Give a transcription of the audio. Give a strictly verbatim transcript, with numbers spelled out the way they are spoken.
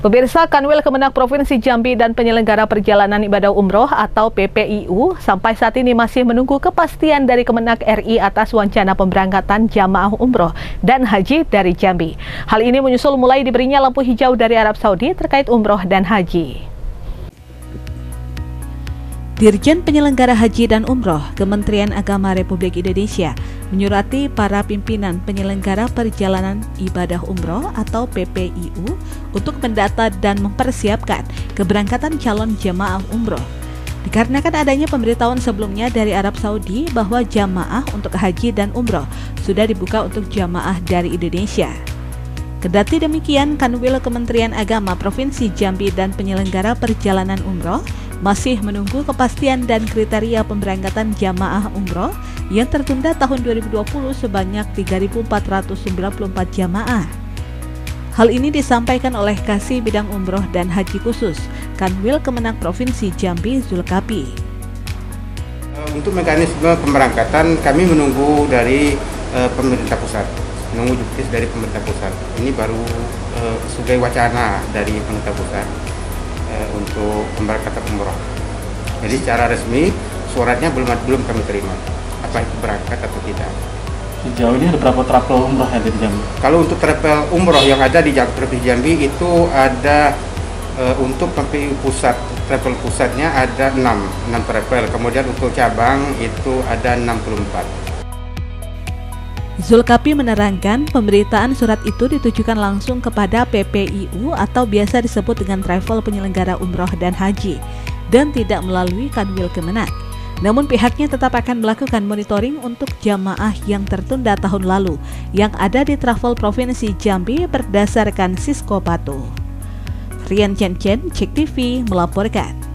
Pemirsa, Kanwil Kemenag Provinsi Jambi dan Penyelenggara Perjalanan Ibadah Umroh atau P P I U sampai saat ini masih menunggu kepastian dari Kemenag R I atas wacana pemberangkatan jamaah umroh dan haji dari Jambi. Hal ini menyusul mulai diberinya lampu hijau dari Arab Saudi terkait umroh dan haji. Dirjen Penyelenggara Haji dan Umroh Kementerian Agama Republik Indonesia menyurati para pimpinan penyelenggara perjalanan ibadah umroh atau P P I U untuk mendata dan mempersiapkan keberangkatan calon jemaah umroh. Dikarenakan adanya pemberitahuan sebelumnya dari Arab Saudi bahwa jemaah untuk haji dan umroh sudah dibuka untuk jemaah dari Indonesia. Kendati demikian, Kanwil Kementerian Agama Provinsi Jambi dan Penyelenggara Perjalanan Umroh masih menunggu kepastian dan kriteria pemberangkatan jamaah umroh yang tertunda tahun dua ribu dua puluh sebanyak tiga ribu empat ratus sembilan puluh empat jamaah. Hal ini disampaikan oleh Kasih Bidang Umroh dan Haji Khusus Kanwil Kemenag Provinsi Jambi, Zulkapi. Untuk mekanisme pemberangkatan kami menunggu dari uh, pemerintah pusat, menunggu juknis dari pemerintah pusat. Ini baru uh, sebagai wacana dari pemerintah pusat untuk pemberangkatan umroh. Jadi secara resmi suratnya belum belum kami terima, apa itu berangkat atau tidak. Sejauh ini ada berapa travel umroh yang ada di Jambi? Kalau untuk travel umroh yang ada di Provinsi Jambi itu ada e, untuk P P I U pusat, travel pusatnya ada enam, enam travel. Kemudian untuk cabang itu ada enam puluh empat. Zulkapi menerangkan pemberitaan surat itu ditujukan langsung kepada P P I U atau biasa disebut dengan travel penyelenggara umroh dan haji dan tidak melalui Kanwil Kemenag. Namun pihaknya tetap akan melakukan monitoring untuk jamaah yang tertunda tahun lalu yang ada di travel Provinsi Jambi berdasarkan Siskopatu. Rian Chenchen, Cek T V melaporkan.